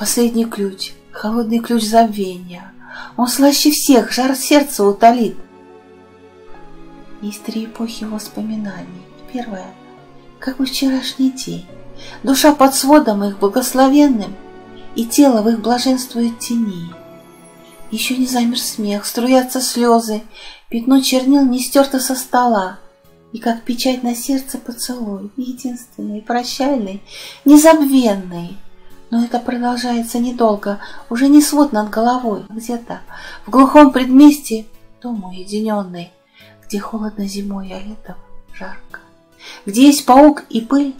последний ключ, холодный ключ забвения. Он слаще всех, жар сердца утолит. Есть три эпохи воспоминаний. Первая, как бы вчерашний день, душа под сводом их благословенным, и тело в их блаженствует тени. Еще не замер смех, струятся слезы, пятно чернил не стерто со стола, и как печать на сердце поцелуй, единственный, прощальный, незабвенный. Но это продолжается недолго, уже не свод над головой, где-то в глухом предместье дом уединенный, где холодно зимой, а летом жарко, где есть паук и пыль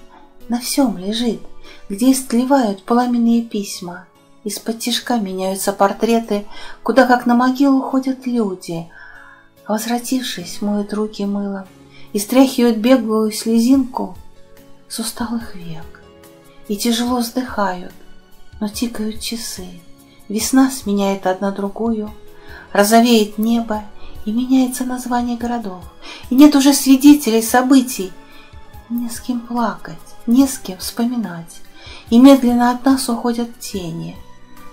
на всем лежит, где истлевают пламенные письма, из-под тишка меняются портреты, куда как на могилу уходят люди, а возвратившись, моют руки мылом и стряхивают беглую слезинку с усталых век. И тяжело вздыхают, но тикают часы. Весна сменяет одна другую, розовеет небо, и меняется название городов. И нет уже свидетелей событий, не с кем плакать, не с кем вспоминать. И медленно от нас уходят тени,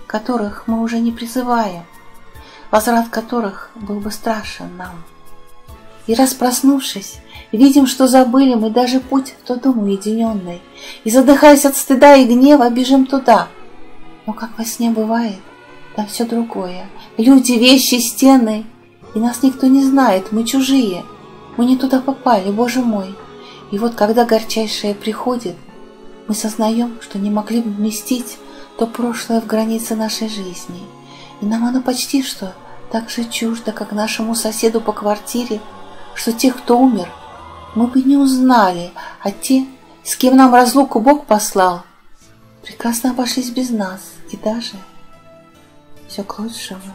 которых мы уже не призываем, возврат которых был бы страшен нам. И раз проснувшись, видим, что забыли мы даже путь в тот дом уединенный, и, задыхаясь от стыда и гнева, бежим туда. Но как во сне бывает, там все другое. Люди, вещи, стены, и нас никто не знает, мы чужие. Мы не туда попали, Боже мой. И вот когда горчайшее приходит, мы сознаем, что не могли бы вместить то прошлое в границы нашей жизни. И нам оно почти что так же чуждо, как нашему соседу по квартире, что тех, кто умер, мы бы не узнали, а те, с кем нам разлуку Бог послал, прекрасно обошлись без нас, и даже все к лучшему.